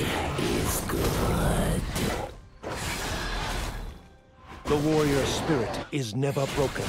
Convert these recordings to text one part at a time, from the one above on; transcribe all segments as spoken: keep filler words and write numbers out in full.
is good. The warrior spirit is never broken.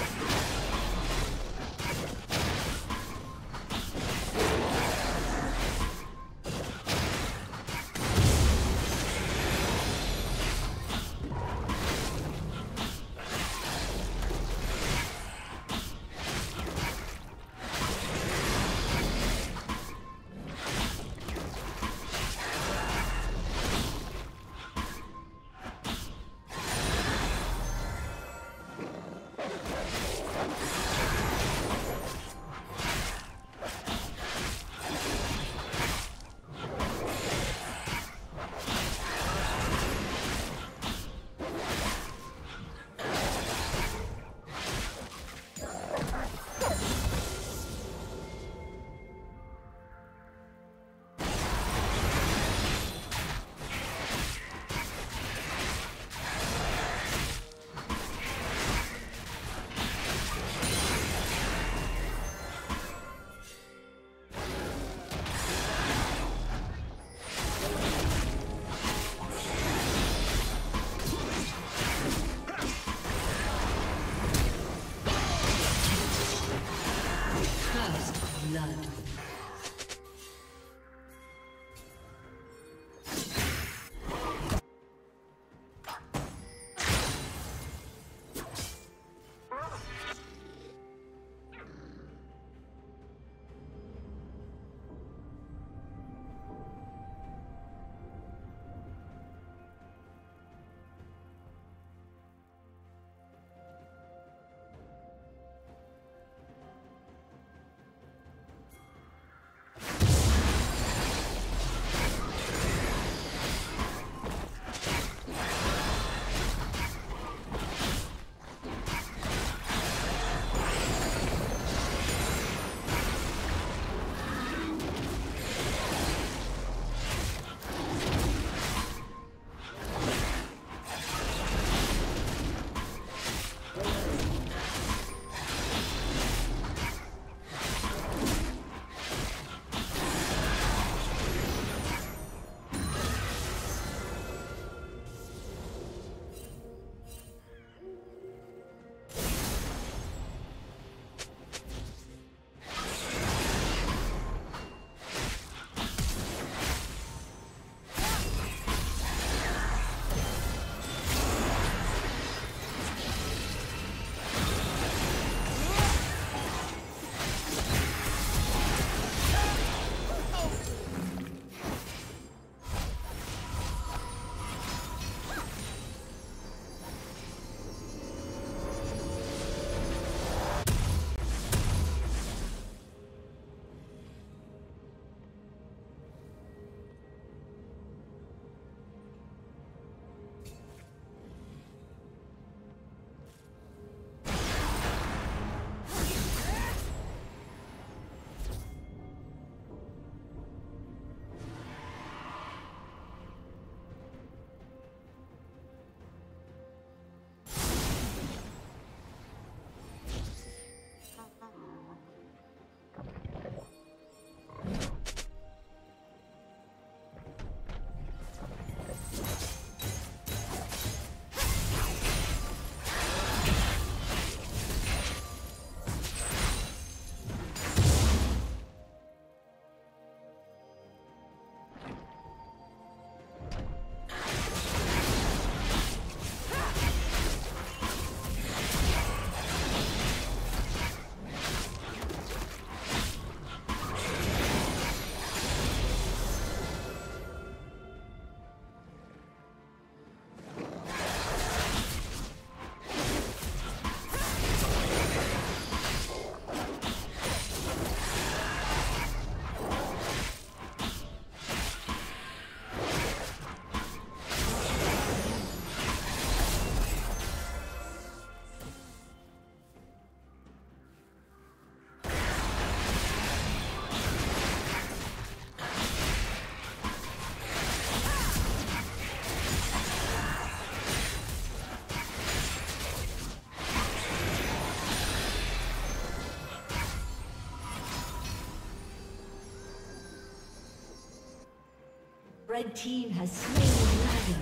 Red team has slain the dragon.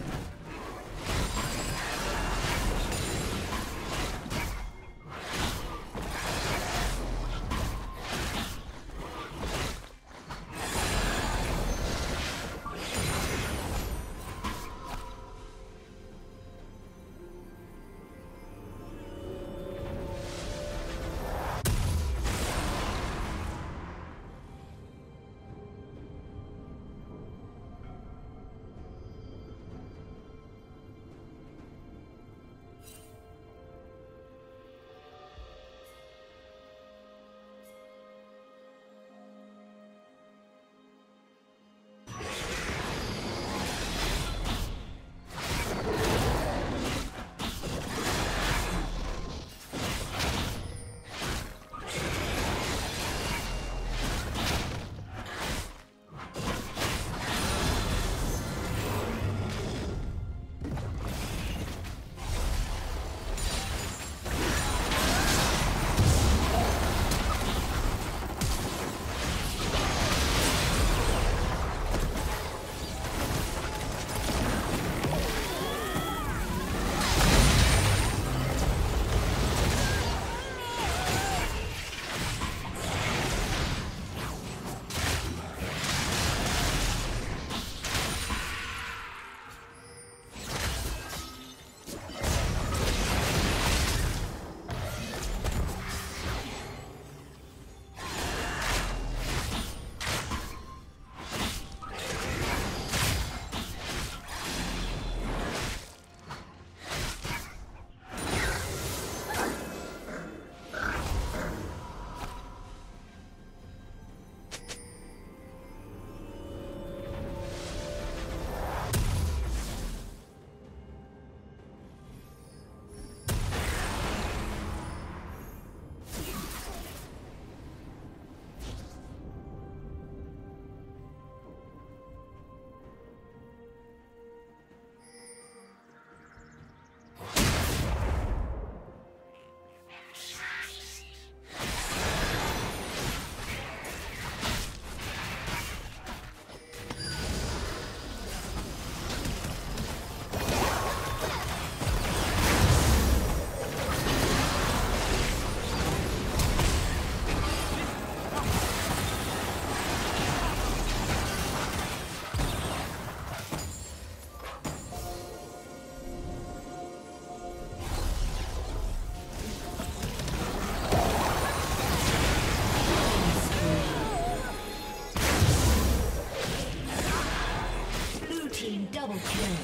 Double kill.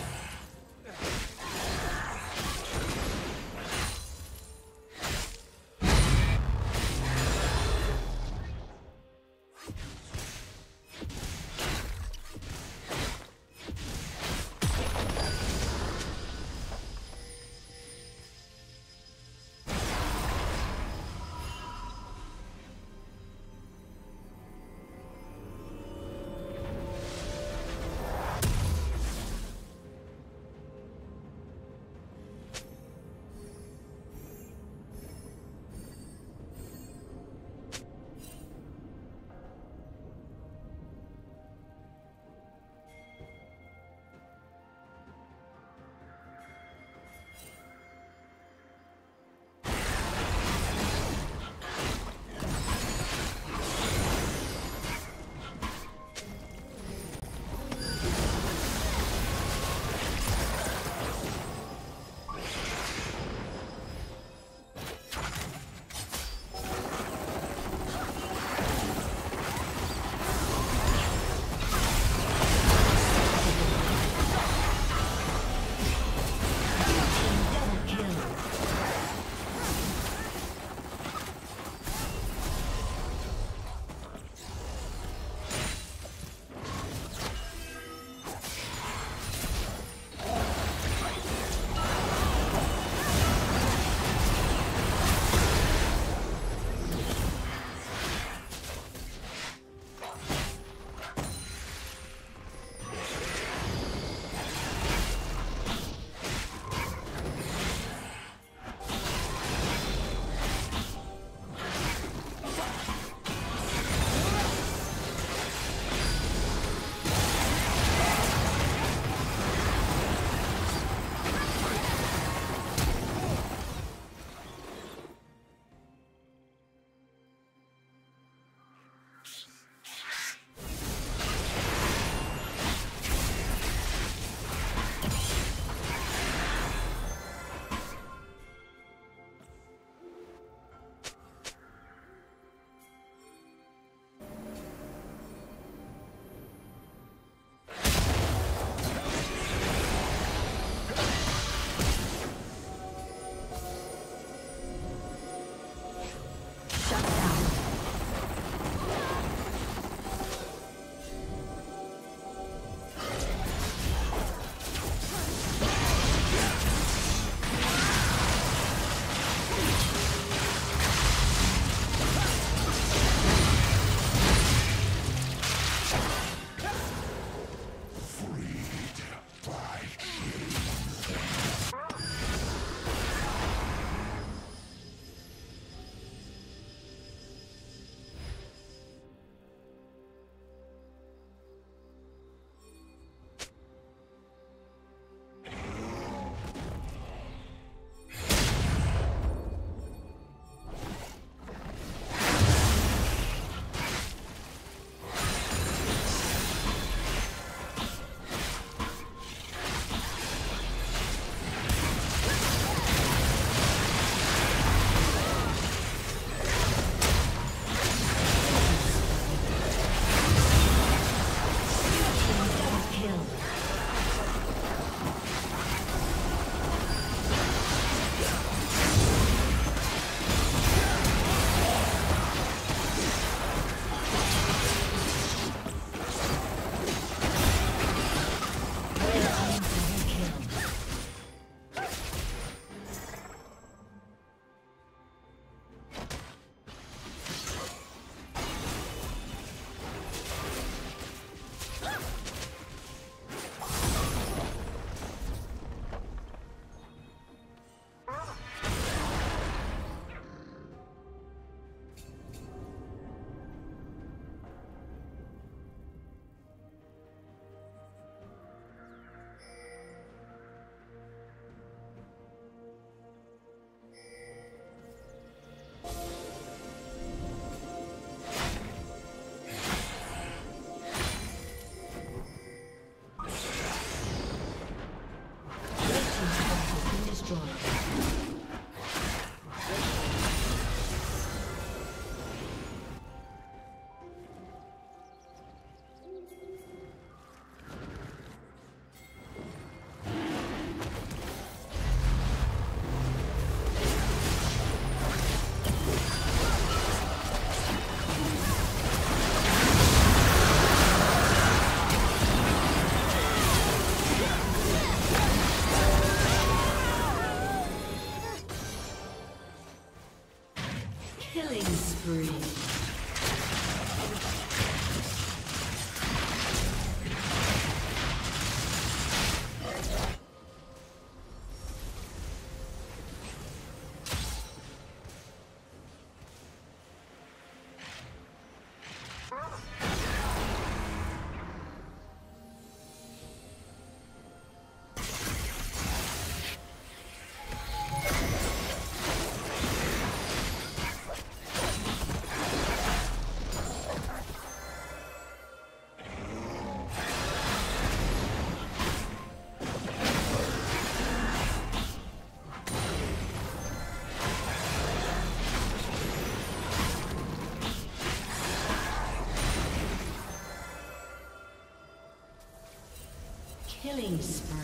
Killing spree.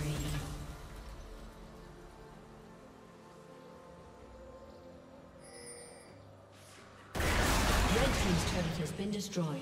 Red team's turret has been destroyed.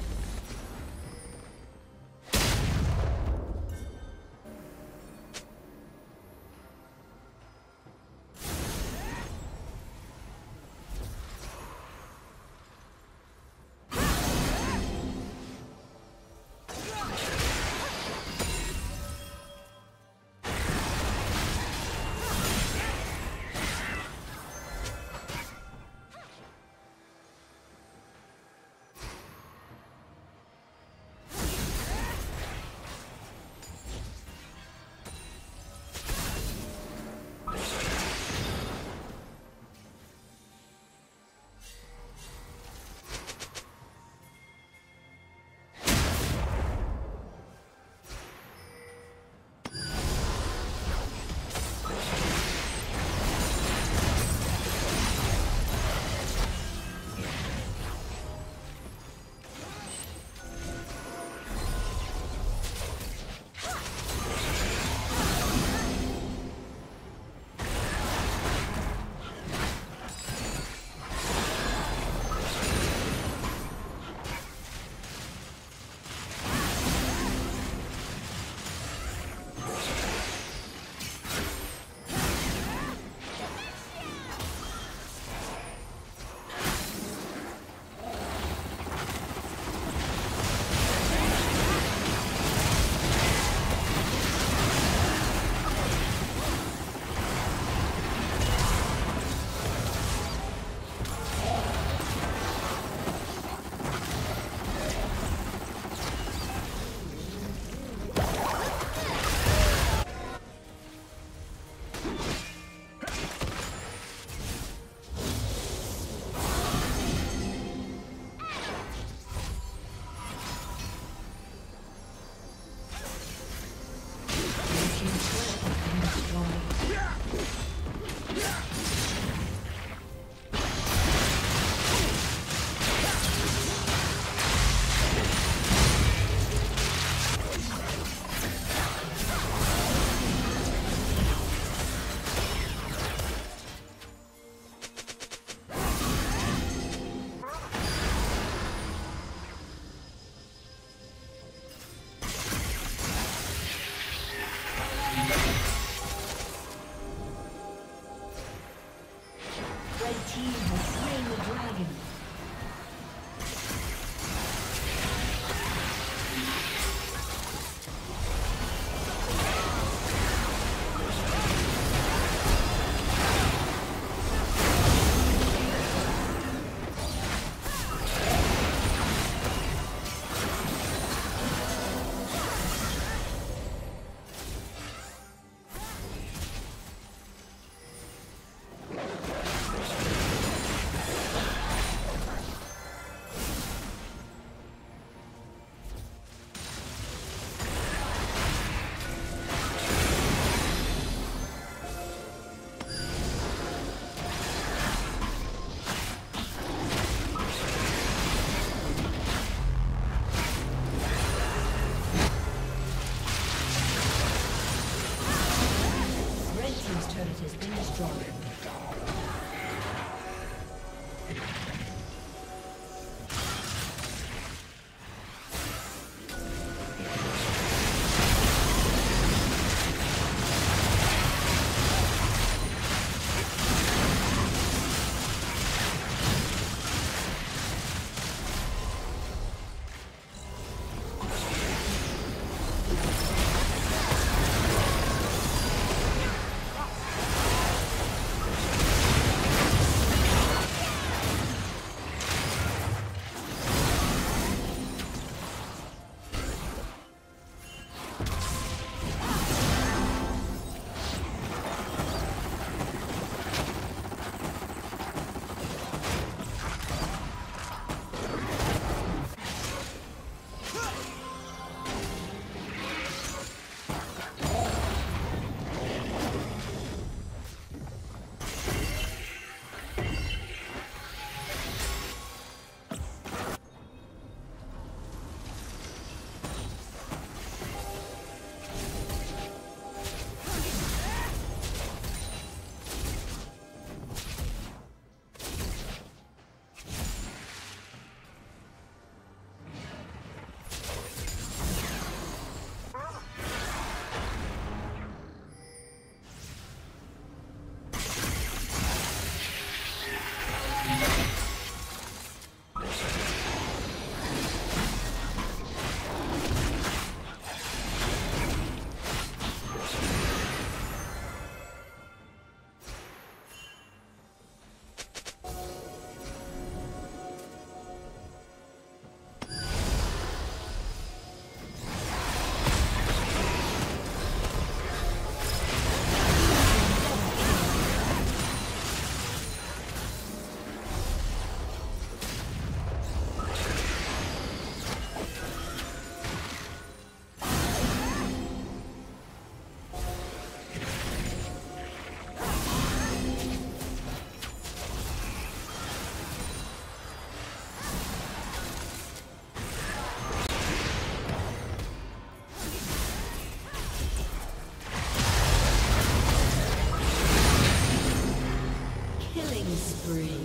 free.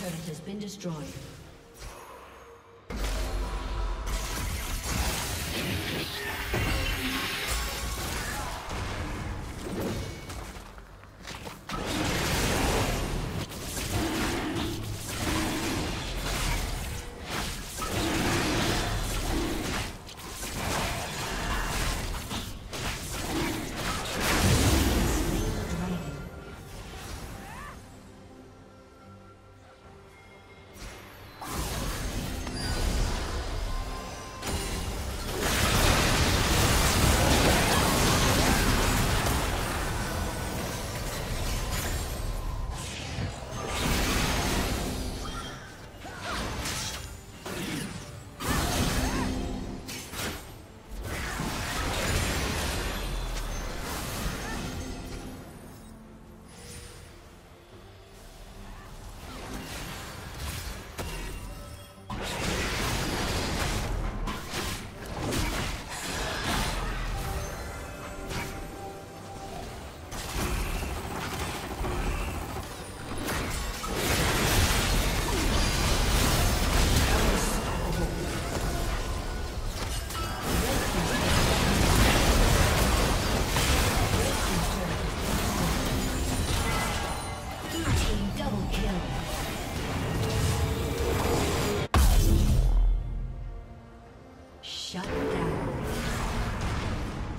This turret has been destroyed.